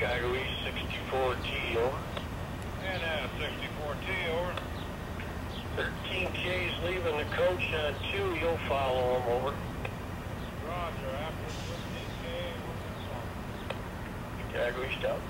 Chicago East 64T, over. And 64T, over. 13K's leaving the coach on 2, you'll follow him, over. Roger, after 15K, Chicago East out.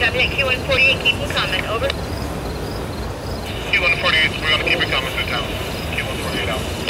Copy that, Q148, keep them coming, over. Q148, we're going to keep it coming to town. Q148 out.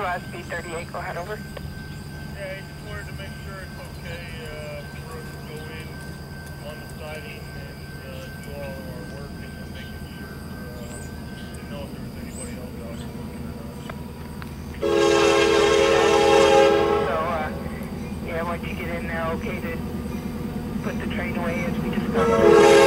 Garage B38, go ahead, over. Yeah, I just wanted to make sure it's okay for us to go in on the siding and do all of our work, and then making sure to know if there was anybody else out here looking or not. So, yeah, once you get in there, okay to put the train away as we discussed.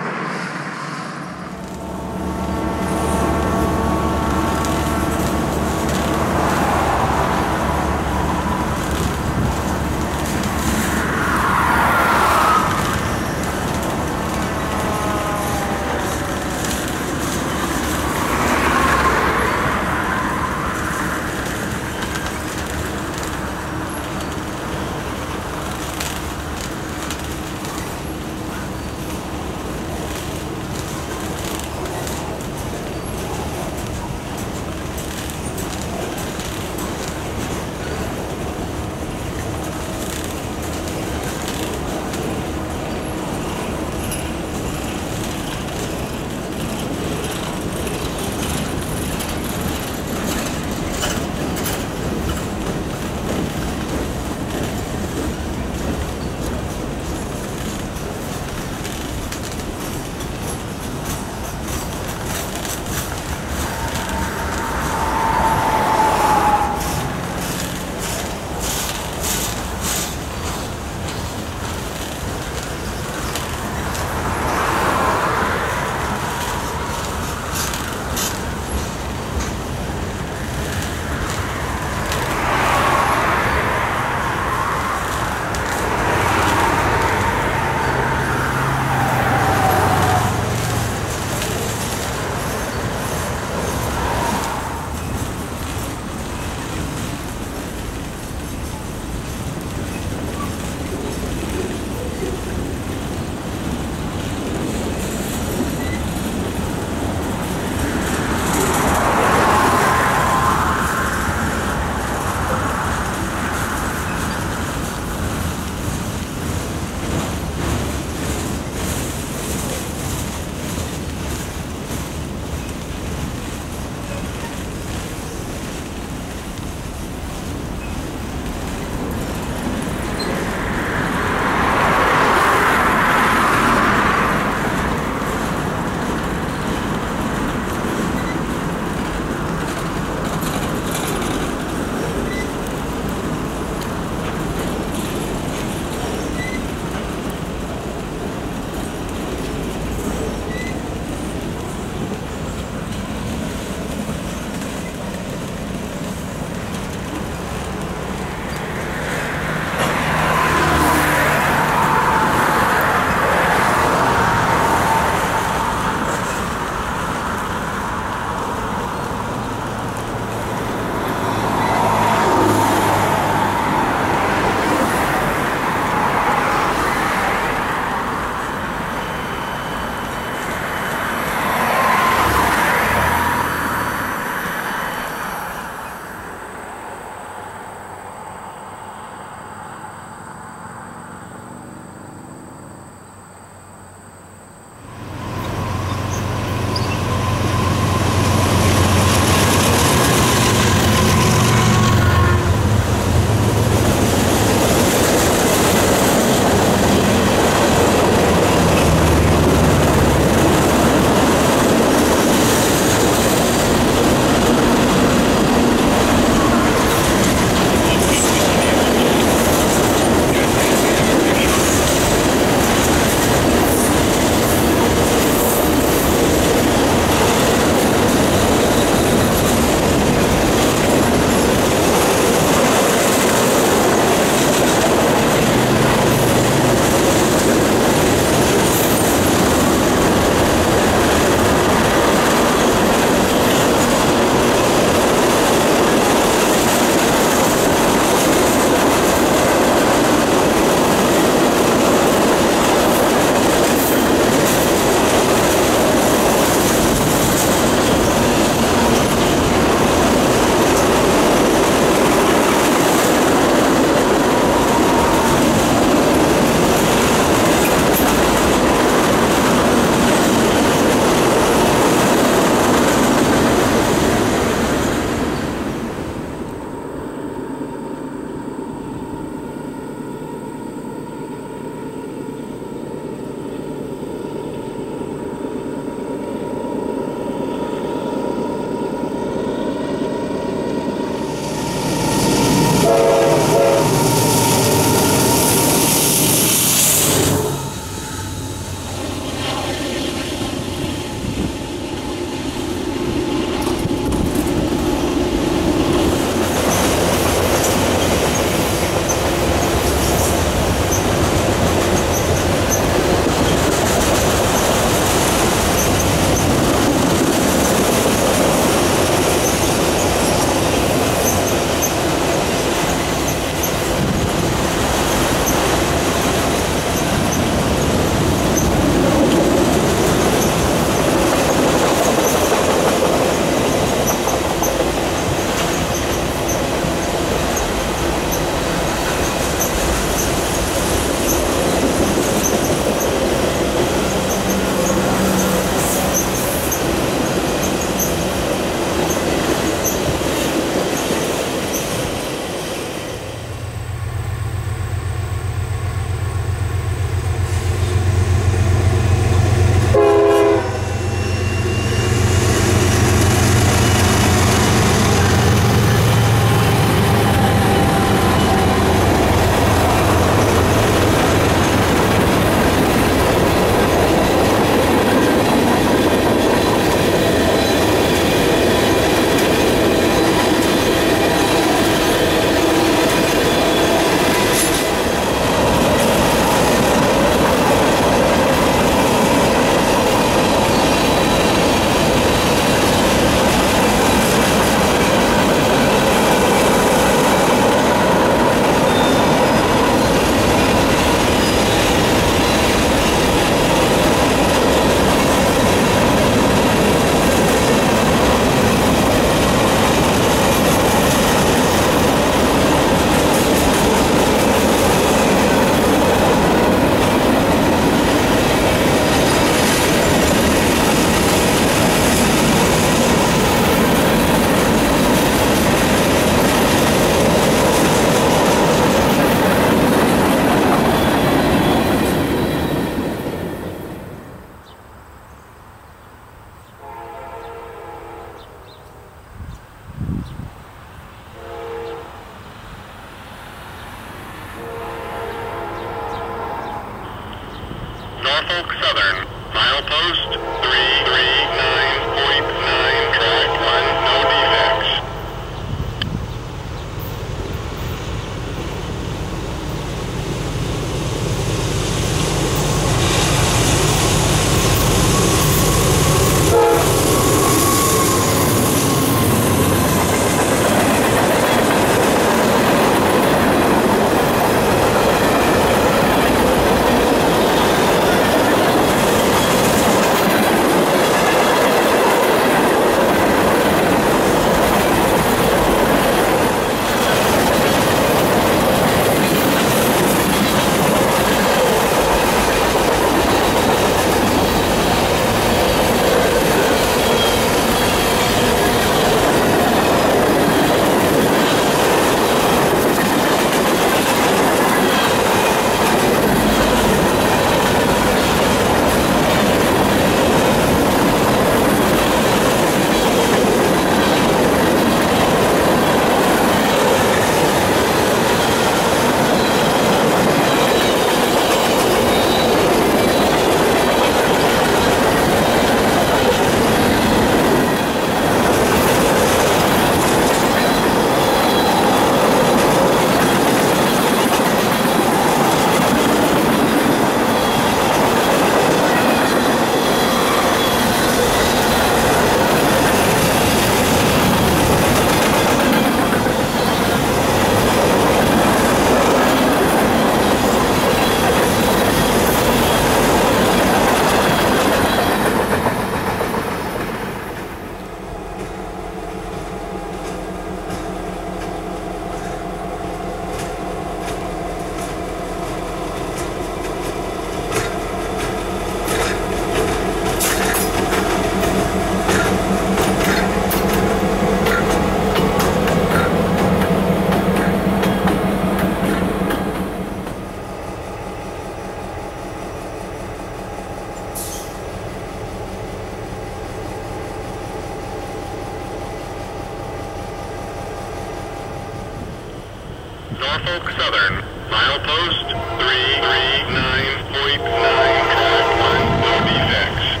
Norfolk Southern, milepost 339.9, track 1, no defects.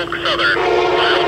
Norfolk Southern.